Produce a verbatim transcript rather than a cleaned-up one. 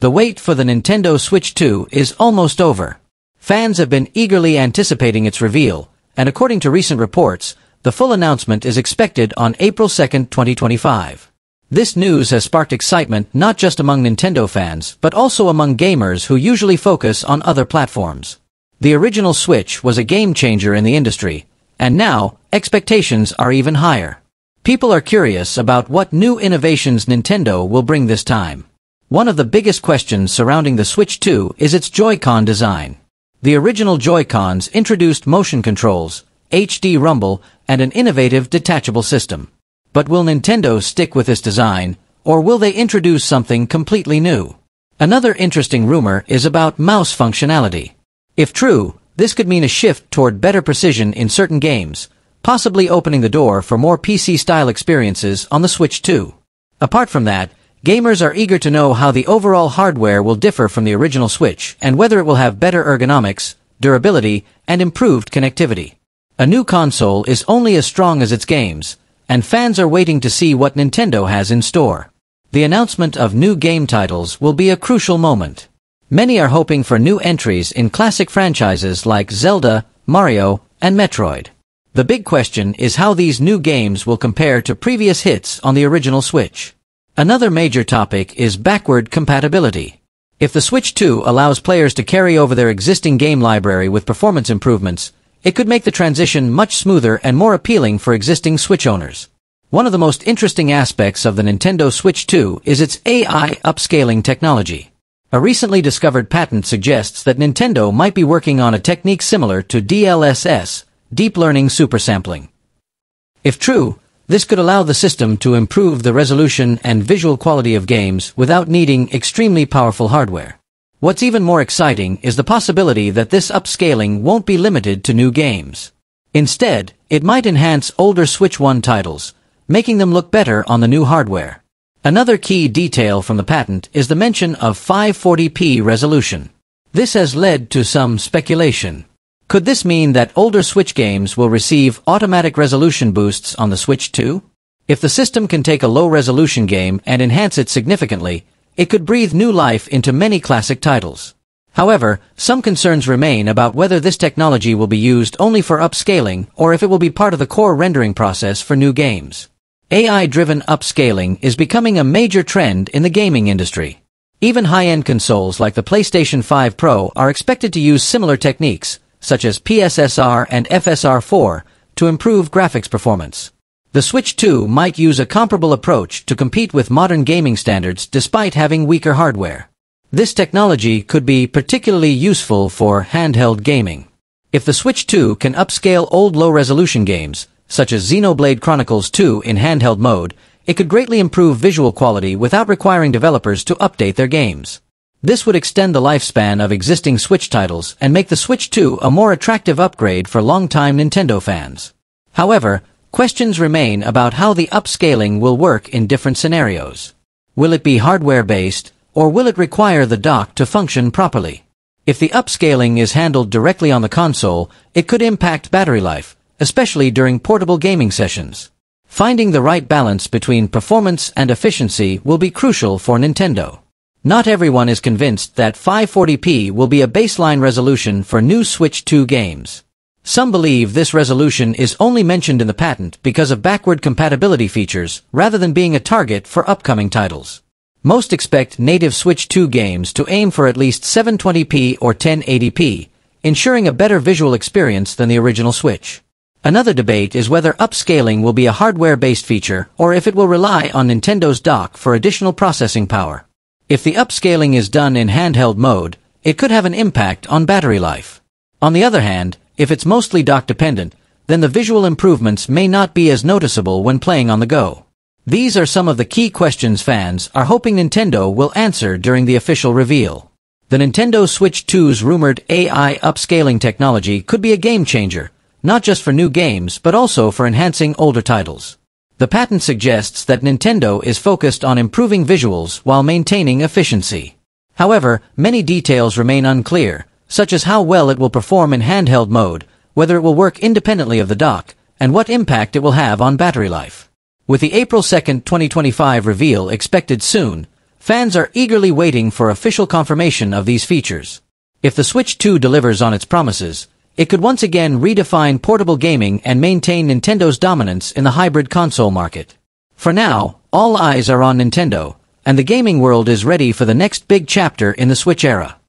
The wait for the Nintendo Switch two is almost over. Fans have been eagerly anticipating its reveal, and according to recent reports, the full announcement is expected on April second, twenty twenty-five. This news has sparked excitement not just among Nintendo fans, but also among gamers who usually focus on other platforms. The original Switch was a game-changer in the industry, and now, expectations are even higher. People are curious about what new innovations Nintendo will bring this time. One of the biggest questions surrounding the Switch two is its Joy-Con design. The original Joy-Cons introduced motion controls, H D rumble, and an innovative detachable system. But will Nintendo stick with this design, or will they introduce something completely new? Another interesting rumor is about mouse functionality. If true, this could mean a shift toward better precision in certain games, possibly opening the door for more P C-style experiences on the Switch two. Apart from that, gamers are eager to know how the overall hardware will differ from the original Switch and whether it will have better ergonomics, durability, and improved connectivity. A new console is only as strong as its games, and fans are waiting to see what Nintendo has in store. The announcement of new game titles will be a crucial moment. Many are hoping for new entries in classic franchises like Zelda, Mario, and Metroid. The big question is how these new games will compare to previous hits on the original Switch. Another major topic is backward compatibility. If the Switch two allows players to carry over their existing game library with performance improvements, it could make the transition much smoother and more appealing for existing Switch owners. One of the most interesting aspects of the Nintendo Switch two is its A I upscaling technology. A recently discovered patent suggests that Nintendo might be working on a technique similar to D L S S, Deep Learning Super Sampling. If true, this could allow the system to improve the resolution and visual quality of games without needing extremely powerful hardware. What's even more exciting is the possibility that this upscaling won't be limited to new games. Instead, it might enhance older Switch one titles, making them look better on the new hardware. Another key detail from the patent is the mention of five forty p resolution. This has led to some speculation. Could this mean that older Switch games will receive automatic resolution boosts on the Switch two? If the system can take a low-resolution game and enhance it significantly, it could breathe new life into many classic titles. However, some concerns remain about whether this technology will be used only for upscaling or if it will be part of the core rendering process for new games. A I-driven upscaling is becoming a major trend in the gaming industry. Even high-end consoles like the PlayStation five Pro are expected to use similar techniques, such as P S S R and F S R four, to improve graphics performance. The Switch two might use a comparable approach to compete with modern gaming standards despite having weaker hardware. This technology could be particularly useful for handheld gaming. If the Switch two can upscale old low-resolution games, such as Xenoblade Chronicles two in handheld mode, it could greatly improve visual quality without requiring developers to update their games. This would extend the lifespan of existing Switch titles and make the Switch two a more attractive upgrade for long-time Nintendo fans. However, questions remain about how the upscaling will work in different scenarios. Will it be hardware-based, or will it require the dock to function properly? If the upscaling is handled directly on the console, it could impact battery life, especially during portable gaming sessions. Finding the right balance between performance and efficiency will be crucial for Nintendo. Not everyone is convinced that five forty p will be a baseline resolution for new Switch two games. Some believe this resolution is only mentioned in the patent because of backward compatibility features rather than being a target for upcoming titles. Most expect native Switch two games to aim for at least seven twenty p or ten eighty p, ensuring a better visual experience than the original Switch. Another debate is whether upscaling will be a hardware-based feature or if it will rely on Nintendo's dock for additional processing power. If the upscaling is done in handheld mode, it could have an impact on battery life. On the other hand, if it's mostly dock-dependent, then the visual improvements may not be as noticeable when playing on the go. These are some of the key questions fans are hoping Nintendo will answer during the official reveal. The Nintendo Switch two's rumored A I upscaling technology could be a game-changer, not just for new games but also for enhancing older titles. The patent suggests that Nintendo is focused on improving visuals while maintaining efficiency. However, many details remain unclear, such as how well it will perform in handheld mode, whether it will work independently of the dock, and what impact it will have on battery life. With the April second, twenty twenty-five reveal expected soon, fans are eagerly waiting for official confirmation of these features. If the Switch two delivers on its promises, it could once again redefine portable gaming and maintain Nintendo's dominance in the hybrid console market. For now, all eyes are on Nintendo, and the gaming world is ready for the next big chapter in the Switch era.